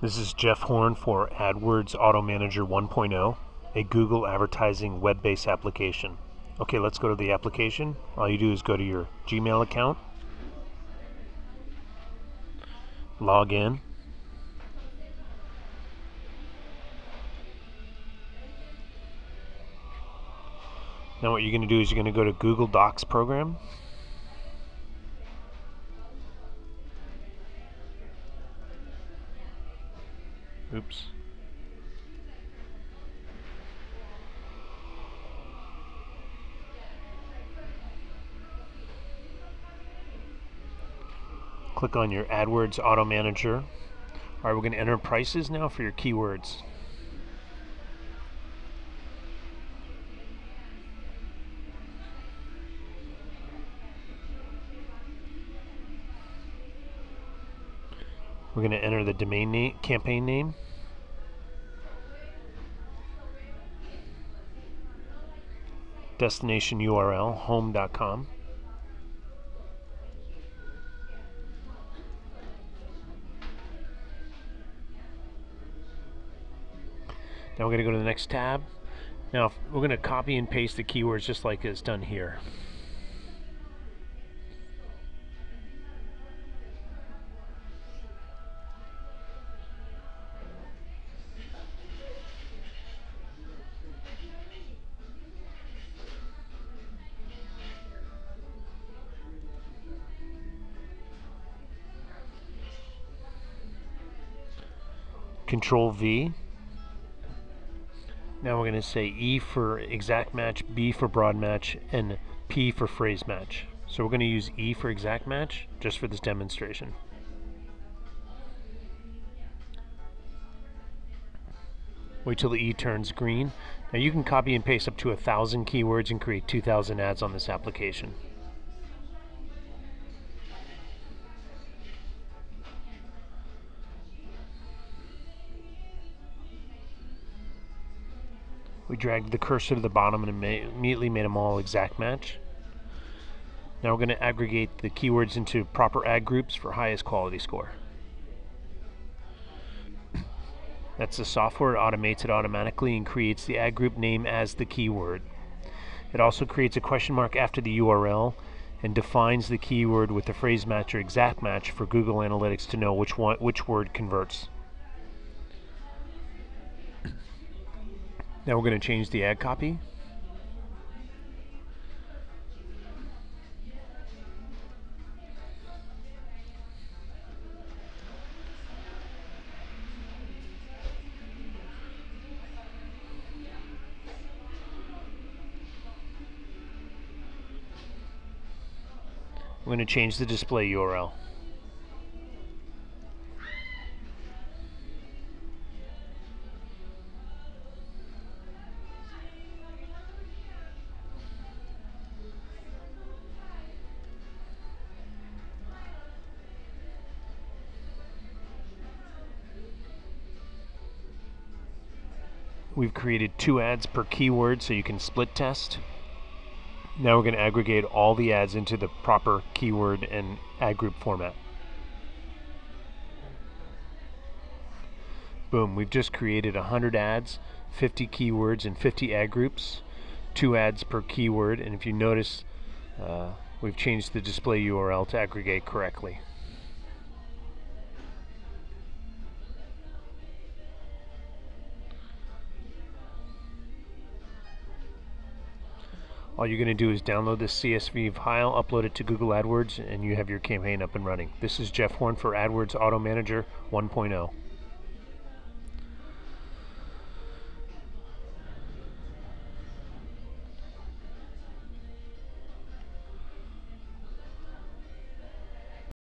This is Jeff Horn for AdWords Auto Manager 1.0, a Google advertising web-based application. Okay, let's go to the application. All you do is go to your Gmail account, log in, now what you're going to do is you're going to go to Google Docs program. Oops. Click on your AdWords Auto Manager. Alright, we're going to enter prices now for your keywords. We're going to enter the domain name, campaign name. Destination URL, home.com. Now we're going to go to the next tab. Now we're going to copy and paste the keywords just like it's done here. Control V. Now we're going to say E for exact match, B for broad match, and P for phrase match. So we're going to use E for exact match just for this demonstration. Wait till the E turns green. Now you can copy and paste up to 1,000 keywords and create 2,000 ads on this application. We dragged the cursor to the bottom and immediately made them all exact match. Now we're going to aggregate the keywords into proper ad groups for highest quality score. That's the software. It automates it automatically and creates the ad group name as the keyword. It also creates a question mark after the URL and defines the keyword with the phrase match or exact match for Google Analytics to know which word converts. Now we're going to change the ad copy. We're going to change the display URL. We've created 2 ads per keyword so you can split test. Now we're going to aggregate all the ads into the proper keyword and ad group format. Boom, we've just created 100 ads, 50 keywords, and 50 ad groups, 2 ads per keyword, and if you notice, we've changed the display URL to aggregate correctly. All you're going to do is download this CSV file, upload it to Google AdWords, and you have your campaign up and running. This is Jeff Horn for AdWords Auto Manager 1.0.